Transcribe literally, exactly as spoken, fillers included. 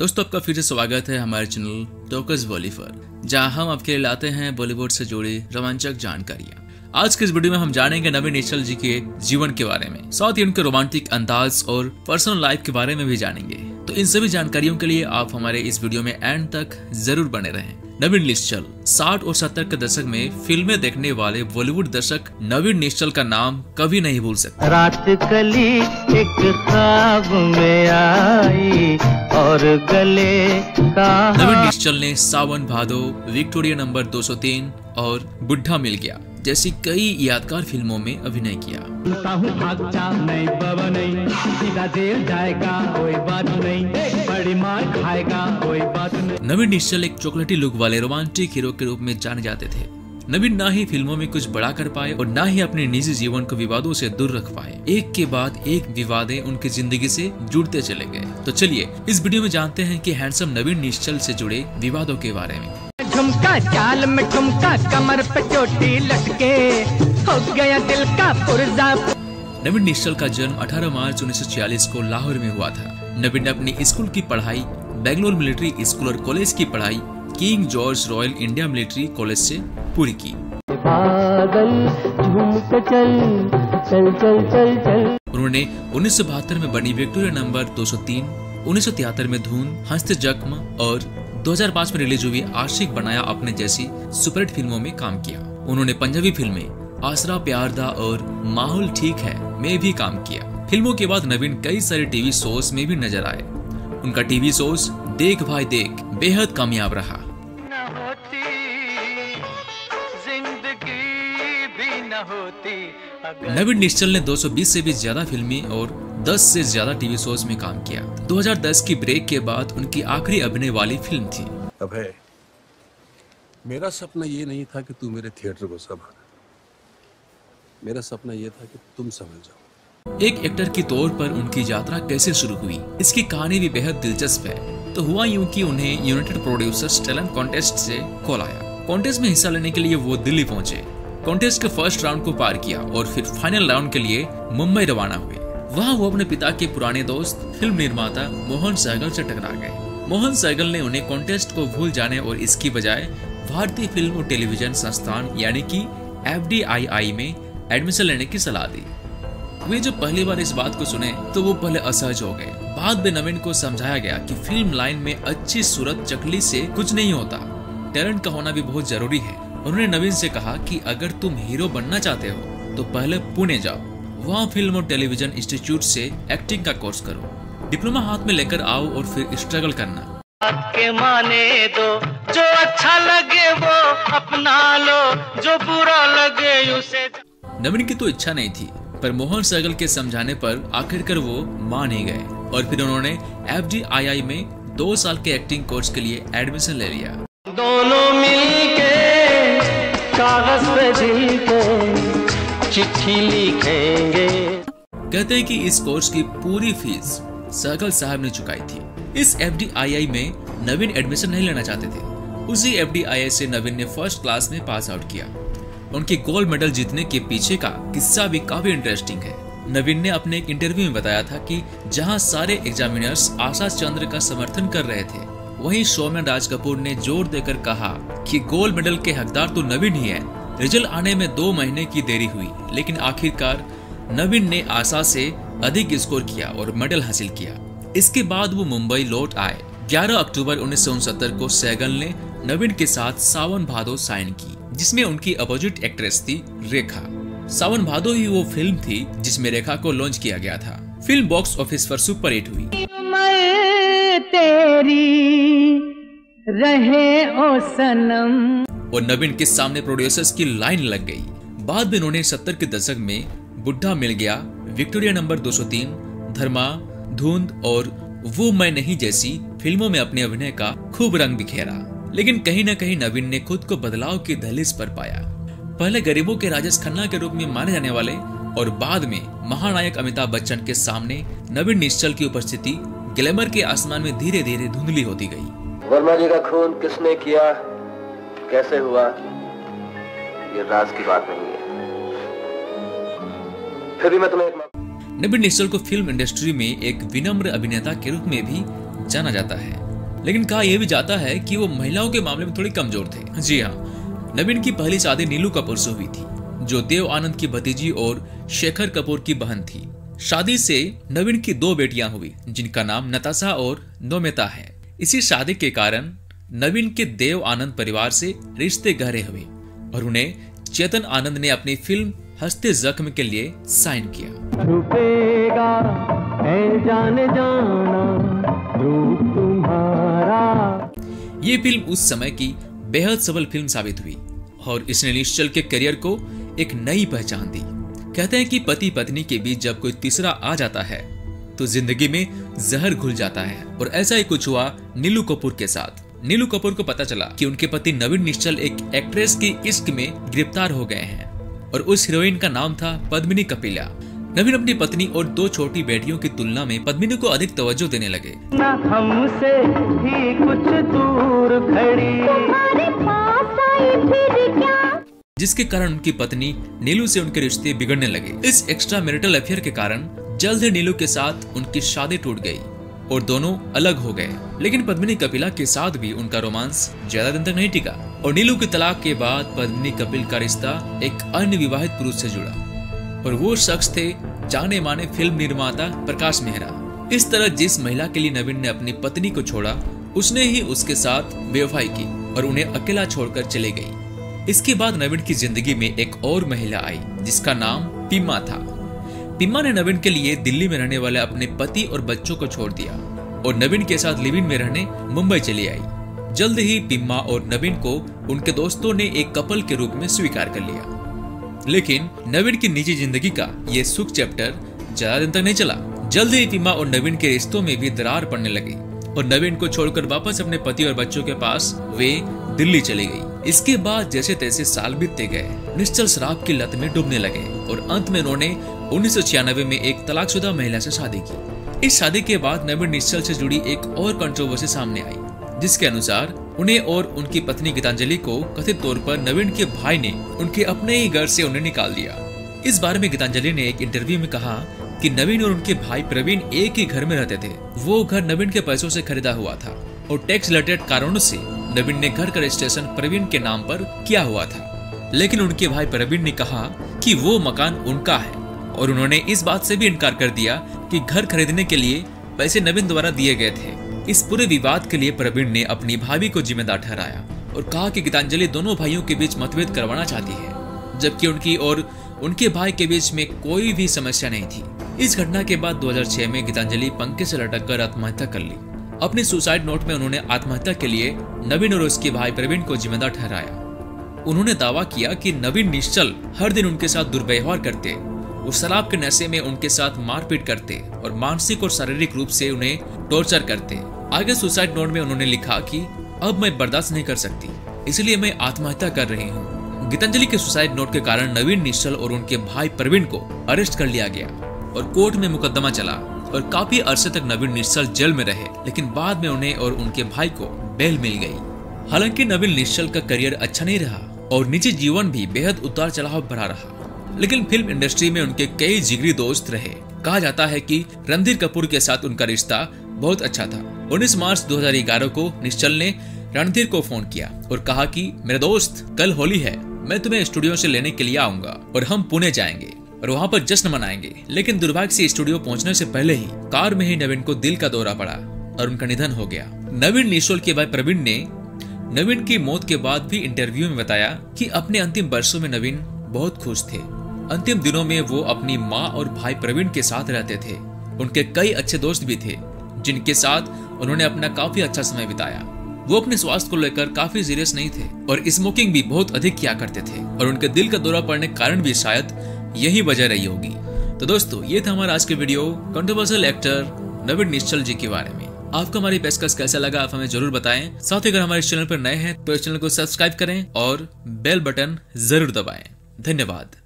दोस्तों आपका फिर से स्वागत है हमारे चैनल टॉकस बॉलीवुड, जहां हम आपके लिए लाते हैं बॉलीवुड से जुड़ी रोमांचक जानकारियां। आज के इस वीडियो में हम जानेंगे नवीन निश्चल जी के जीवन के बारे में, साथ ही उनके रोमांटिक अंदाज और पर्सनल लाइफ के बारे में भी जानेंगे। तो इन सभी जानकारियों के लिए आप हमारे इस वीडियो में एंड तक जरूर बने रहें। नवीन निश्चल साठ और सत्तर के दशक में फिल्में देखने वाले बॉलीवुड दर्शक नवीन निश्चल का नाम कभी नहीं भूल सकते। रात कली एक ख्वाब में आई और गले का। नवीन निश्चल ने सावन भादो, विक्टोरिया नंबर दो सौ तीन और बुड्ढा मिल गया जैसी कई यादगार फिल्मों में अभिनय किया। नवीन निश्चल एक चॉकलेटी लुक वाले रोमांटिक हीरो के रूप में जाने जाते थे। नवीन ना ही फिल्मों में कुछ बड़ा कर पाए और ना ही अपने निजी जीवन को विवादों से दूर रख पाए। एक के बाद एक विवादें उनकी जिंदगी से जुड़ते चले गए। तो चलिए इस वीडियो में जानते हैं कि हैंडसम नवीन निश्चल से जुड़े विवादों के बारे में। झुमका चाल में ठुमका, कमर पे चोटी लटके, हो गया दिल का पुर्जा। नवीन निश्चल का जन्म अठारह मार्च उन्नीस सौ छियालीस को लाहौर में हुआ था। नवीन ने अपनी स्कूल की पढ़ाई बेंगलोर मिलिट्री स्कूल और कॉलेज की पढ़ाई King George Royal India Military College से पूरी की। उन्होंने उन्नीस सौ बहत्तर में बनी विक्टोरिया नंबर दो सौ तीन, उन्नीस सौ तिहत्तर में धून, हंसते जख्म और दो हज़ार पाँच में रिलीज हुई आशिक बनाया अपने जैसी सुपरहिट फिल्मों में काम किया। उन्होंने पंजाबी फिल्में आसरा, प्यारदा और माहौल ठीक है में भी काम किया। फिल्मों के बाद नवीन कई सारे टीवी शोज में भी नजर आए। उनका टीवी शोज देख भाई देख बेहद कामयाब रहा। ना होती जिंदगी भी ना होती अगर... नवीन निश्चल ने दो सौ बीस से भी ज्यादा फिल्मी और दस से ज्यादा टीवी शोज में काम किया। दो हज़ार दस की ब्रेक के बाद उनकी आखिरी अभिनय वाली फिल्म थी अबे मेरा सपना। ये नहीं था कि तू मेरे थिएटर को संभाल, मेरा सपना ये था कि तुम समझ जाओ। एक एक्टर के तौर पर उनकी यात्रा कैसे शुरू हुई, इसकी कहानी भी बेहद दिलचस्प है। तो हुआ यूं कि उन्हें यूनाइटेड प्रोड्यूसर टैलेंट कॉन्टेस्ट से कॉल आया। कॉन्टेस्ट में हिस्सा लेने के लिए वो दिल्ली पहुंचे। कॉन्टेस्ट के फर्स्ट राउंड को पार किया और फिर फाइनल राउंड के लिए मुंबई रवाना हुए। वहाँ वो अपने पिता के पुराने दोस्त फिल्म निर्माता मोहन सहगल से टकरा गए। मोहन सहगल ने उन्हें कॉन्टेस्ट को भूल जाने और इसकी बजाय भारतीय फिल्म और टेलीविजन संस्थान यानी कि एफ डी आई आई में एडमिशन लेने की सलाह दी। वे जब पहली बार इस बात को सुने तो वो पहले असहज हो गए। बाद में नवीन को समझाया गया कि फिल्म लाइन में अच्छी सूरत चकली से कुछ नहीं होता, टैलेंट का होना भी बहुत जरूरी है। उन्होंने नवीन से कहा कि अगर तुम हीरो बनना चाहते हो तो पहले पुणे जाओ, वहाँ फिल्म और टेलीविजन इंस्टीट्यूट से एक्टिंग का कोर्स करो, डिप्लोमा हाथ में लेकर आओ और फिर स्ट्रगल करना। आपके माने दो, जो अच्छा लगे वो अपना लो, जो बुरा लगे उसे। नवीन की तो इच्छा नहीं थी, पर मोहन सहगल के समझाने पर आखिरकार वो मान ही गए और फिर उन्होंने एफ डी आई आई में दो साल के एक्टिंग कोर्स के लिए एडमिशन ले लिया। दोनों मिलके कागज पे लिखेंगे, चिट्ठी लिखेंगे। कहते हैं कि इस कोर्स की पूरी फीस सहगल साहब ने चुकाई थी। इस एफ डी आई आई में नवीन एडमिशन नहीं लेना चाहते थे। उसी एफ डी आई आई से नवीन ने फर्स्ट क्लास में पास आउट किया। उनके गोल्ड मेडल जीतने के पीछे का किस्सा भी काफी इंटरेस्टिंग है। नवीन ने अपने एक इंटरव्यू में बताया था कि जहां सारे एग्जामिनर्स आशा चंद्र का समर्थन कर रहे थे, वहीं सोमराज कपूर ने जोर देकर कहा कि गोल्ड मेडल के हकदार तो नवीन ही है। रिजल्ट आने में दो महीने की देरी हुई, लेकिन आखिरकार नवीन ने आशा से अधिक स्कोर किया और मेडल हासिल किया। इसके बाद वो मुंबई लौट आए। ग्यारह अक्टूबर उन्नीस सौ उनसत्तर को सहगल ने नवीन के साथ सावन भादो साइन की, जिसमें उनकी अपोजिट एक्ट्रेस थी रेखा। सावन भादो ही वो फिल्म थी जिसमें रेखा को लॉन्च किया गया था। फिल्म बॉक्स ऑफिस पर सुपर हिट हुई। तेरी रहे ओ सनम। और नवीन के सामने प्रोड्यूसर्स की लाइन लग गई। बाद में उन्होंने सत्तर के दशक में बुड्ढा मिल गया, विक्टोरिया नंबर दो सौ तीन, धर्मा, धुंध और वो मैं नहीं जैसी फिल्मों में अपने अभिनय का खूब रंग बिखेरा। लेकिन कहीं न कहीं नवीन ने खुद को बदलाव की दहलीज पर पाया। पहले गरीबों के राजेश खन्ना के रूप में माने जाने वाले और बाद में महानायक अमिताभ बच्चन के सामने नवीन निश्चल की उपस्थिति ग्लैमर के आसमान में धीरे धीरे धुंधली होती गई। वर्मा जी का खून किसने किया, कैसे हुआ, ये राज की बात नहीं है। फिर भी मैं तुम्हें एक... नवीन निश्चल को फिल्म इंडस्ट्री में एक विनम्र अभिनेता के रूप में भी जाना जाता है। लेकिन कहा यह भी जाता है कि वो महिलाओं के मामले में थोड़े कमजोर थे। जी हाँ, नवीन की पहली शादी नीलू कपूर से हुई थी, जो देव आनंद की भतीजी और शेखर कपूर की बहन थी। शादी से नवीन की दो बेटियां हुई, जिनका नाम नताशा और नोमिता है। इसी शादी के कारण नवीन के देव आनंद परिवार से रिश्ते गहरे हुए और उन्हें चेतन आनंद ने अपनी फिल्म हंसते जख्म के लिए साइन किया। रुकेगा ऐ जाने जाना रूप तुम्हारा। ये फिल्म उस समय की बेहद सफल फिल्म साबित हुई और इसने निश्चल के करियर को एक नई पहचान दी। कहते हैं कि पति पत्नी के बीच जब कोई तीसरा आ जाता है तो जिंदगी में जहर घुल जाता है, और ऐसा ही कुछ हुआ नीलू कपूर के साथ। नीलू कपूर को पता चला कि उनके पति नवीन निश्चल एक एक्ट्रेस के इश्क में गिरफ्तार हो गए हैं और उस हीरोइन का नाम था पद्मिनी कपिला। नवीन अपनी पत्नी और दो छोटी बेटियों की तुलना में पद्मिनी को अधिक तवज्जो देने लगे। ना हमसे ही कुछ दूर खड़ी तुम्हारे पास आई फिर क्या, जिसके कारण उनकी पत्नी नीलू से उनके रिश्ते बिगड़ने लगे। इस एक्स्ट्रा मैरिटल अफेयर के कारण जल्द ही नीलू के साथ उनकी शादी टूट गई और दोनों अलग हो गए। लेकिन पद्मिनी कपिला के साथ भी उनका रोमांस ज्यादा दिन तक नहीं टिका और नीलू की तलाक के बाद पद्मिनी कपिल का रिश्ता एक अन्य विवाहित पुरुष से जुड़ा, और वो शख्स थे जाने माने फिल्म निर्माता प्रकाश मेहरा। इस तरह जिस महिला के लिए नवीन ने अपनी पत्नी को छोड़ा, उसने ही उसके साथ बेवफाई की और उन्हें अकेला छोड़कर चले गई। इसके बाद नवीन की जिंदगी में एक और महिला आई, जिसका नाम पीमा था। पीमा ने नवीन के लिए दिल्ली में रहने वाले अपने पति और बच्चों को छोड़ दिया और नवीन के साथ लिव इन में रहने मुंबई चली आई। जल्द ही पीमा और नवीन को उनके दोस्तों ने एक कपल के रूप में स्वीकार कर लिया, लेकिन नवीन की निजी जिंदगी का ये सुख चैप्टर ज्यादा दिन तक नहीं चला। जल्द ही पीमा और नवीन के रिश्तों में भी दरार पड़ने लगी और नवीन को छोड़कर वापस अपने पति और बच्चों के पास वे दिल्ली चली गई। इसके बाद जैसे तैसे साल बीतते गए, निश्चल शराब की लत में डूबने लगे और अंत में उन्होंने उन्नीस सौ छियानवे में एक तलाकशुदा महिला से शादी की। इस शादी के बाद नवीन निश्चल से जुड़ी एक और कंट्रोवर्सी सामने आई, जिसके अनुसार उन्हें और उनकी पत्नी गीतांजलि को कथित तौर पर नवीन के भाई ने उनके अपने ही घर से उन्हें निकाल दिया। इस बारे में गीतांजलि ने एक इंटरव्यू में कहा कि नवीन और उनके भाई प्रवीण एक ही घर में रहते थे। वो घर नवीन के पैसों से खरीदा हुआ था और टैक्स रिलेटेड कारणों से नवीन ने घर का रजिस्ट्रेशन प्रवीण के नाम पर किया हुआ था। लेकिन उनके भाई प्रवीण ने कहा कि वो मकान उनका है और उन्होंने इस बात से भी इनकार कर दिया कि घर खरीदने के लिए पैसे नवीन द्वारा दिए गए थे। इस पूरे विवाद के लिए प्रवीण ने अपनी भाभी को जिम्मेदार ठहराया और कहा कि गीतांजलि दोनों भाइयों के बीच मतभेद करवाना चाहती है, जबकि उनकी और उनके भाई के बीच में कोई भी समस्या नहीं थी। इस घटना के बाद दो हज़ार छह में गीतांजलि पंखे से लटक कर आत्महत्या कर ली। अपने सुसाइड नोट में उन्होंने आत्महत्या के लिए नवीन और उसके भाई प्रवीण को जिम्मेदार ठहराया। उन्होंने दावा किया कि नवीन निश्चल हर दिन उनके साथ दुर्व्यवहार करते, शराब के नशे में उनके साथ मारपीट करते और मानसिक और शारीरिक रूप से उन्हें टॉर्चर करते। आगे सुसाइड नोट में उन्होंने लिखा कि अब मैं बर्दाश्त नहीं कर सकती, इसलिए मैं आत्महत्या कर रही हूँ। गीतांजलि के सुसाइड नोट के कारण नवीन निश्चल और उनके भाई प्रवीण को अरेस्ट कर लिया गया और कोर्ट में मुकदमा चला और काफी अरसे तक नवीन निश्चल जेल में रहे, लेकिन बाद में उन्हें और उनके भाई को बेल मिल गई। हालांकि नवीन निश्चल का करियर अच्छा नहीं रहा और निजी जीवन भी बेहद उतार चढ़ाव भरा रहा, लेकिन फिल्म इंडस्ट्री में उनके कई जिगरी दोस्त रहे। कहा जाता है कि रणधीर कपूर के साथ उनका रिश्ता बहुत अच्छा था। उन्नीस मार्च दो हज़ार ग्यारह को निश्चल ने रणधीर को फोन किया और कहा कि मेरे दोस्त, कल होली है, मैं तुम्हें स्टूडियो से लेने के लिए आऊंगा और हम पुणे जाएंगे और वहाँ पर जश्न मनाएंगे। लेकिन दुर्भाग्य से स्टूडियो पहुँचने से पहले ही कार में ही नवीन को दिल का दौरा पड़ा और उनका निधन हो गया। नवीन निश्चल के भाई प्रवीण ने नवीन की मौत के बाद भी इंटरव्यू में बताया कि अपने अंतिम वर्षों में नवीन बहुत खुश थे। अंतिम दिनों में वो अपनी माँ और भाई प्रवीण के साथ रहते थे। उनके कई अच्छे दोस्त भी थे, जिनके साथ उन्होंने अपना काफी अच्छा समय बिताया। वो अपने स्वास्थ्य को लेकर काफी सीरियस नहीं थे और स्मोकिंग भी बहुत अधिक किया करते थे और उनके दिल का दौरा पड़ने के कारण भी शायद यही वजह रही होगी। तो दोस्तों, ये था हमारा आज के video controversial actor Naveen Nischal ji के बारे में। आपको हमारी पेशकश कैसा लगा, आप हमें जरूर बताएं। साथ ही अगर हमारे चैनल पर नए हैं तो इस चैनल को सब्सक्राइब करें और बेल बटन जरूर दबाएं। धन्यवाद।